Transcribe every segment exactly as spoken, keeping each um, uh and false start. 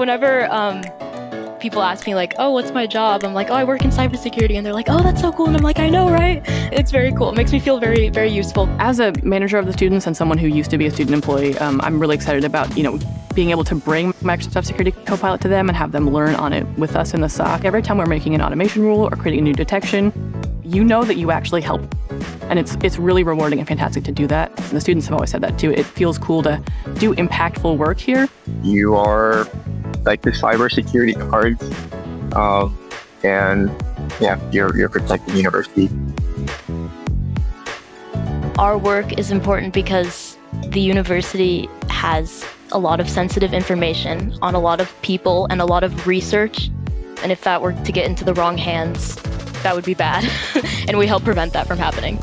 whenever um, people ask me like, oh, what's my job? I'm like, oh, I work in cybersecurity. And they're like, oh, that's so cool. And I'm like, I know, right? It's very cool. It makes me feel very, very useful. As a manager of the students and someone who used to be a student employee, um, I'm really excited about, you know, being able to bring Microsoft Security Copilot to them and have them learn on it with us in the S O C. Every time we're making an automation rule or creating a new detection, you know that you actually help. And it's it's really rewarding and fantastic to do that. And the students have always said that too. It feels cool to do impactful work here. You are like the cybersecurity guards, um, and yeah, you're you're protecting the university. Our work is important because the university has a lot of sensitive information on a lot of people and a lot of research, and if that were to get into the wrong hands, that would be bad, and we help prevent that from happening.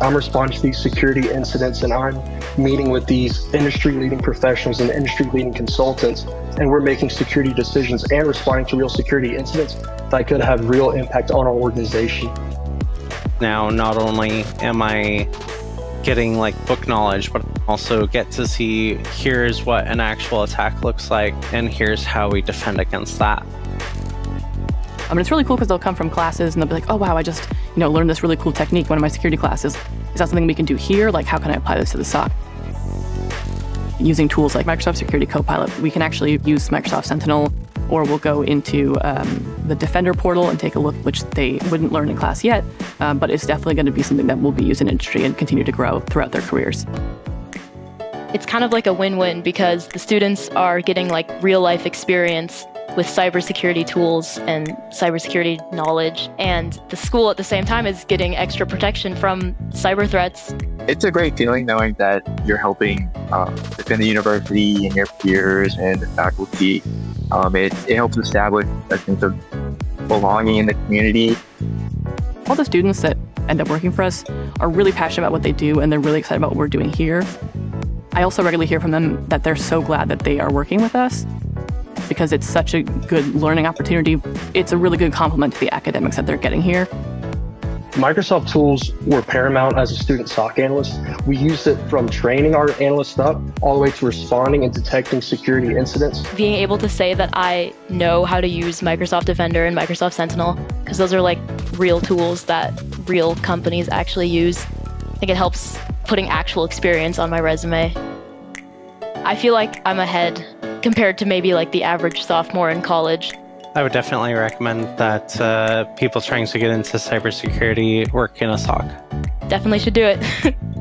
I'm responding to these security incidents, and I'm meeting with these industry-leading professionals and industry-leading consultants, and we're making security decisions and responding to real security incidents that could have real impact on our organization. Now, not only am I getting like book knowledge, but also get to see, here's what an actual attack looks like, and here's how we defend against that. I mean, it's really cool because they'll come from classes and they'll be like, oh, wow, I just, you know, learned this really cool technique in one of my security classes. Is that something we can do here? Like, how can I apply this to the S O C? Using tools like Microsoft Security Copilot, we can actually use Microsoft Sentinel, or we'll go into um, the Defender portal and take a look, which they wouldn't learn in class yet, uh, but it's definitely going to be something that will be used in industry and continue to grow throughout their careers. It's kind of like a win-win because the students are getting like real-life experience with cybersecurity tools and cybersecurity knowledge, and the school at the same time is getting extra protection from cyber threats. It's a great feeling knowing that you're helping uh, within the university and your peers and the faculty. Um, it, it helps establish a sense of belonging in the community. All the students that end up working for us are really passionate about what they do, and they're really excited about what we're doing here. I also regularly hear from them that they're so glad that they are working with us, because it's such a good learning opportunity. It's a really good complement to the academics that they're getting here. Microsoft tools were paramount as a student S O C analyst. We used it from training our analysts up all the way to responding and detecting security incidents. Being able to say that I know how to use Microsoft Defender and Microsoft Sentinel, because those are like real tools that real companies actually use. I think it helps putting actual experience on my resume. I feel like I'm ahead compared to maybe like the average sophomore in college. I would definitely recommend that uh, people trying to get into cybersecurity work in a S O C. Definitely should do it.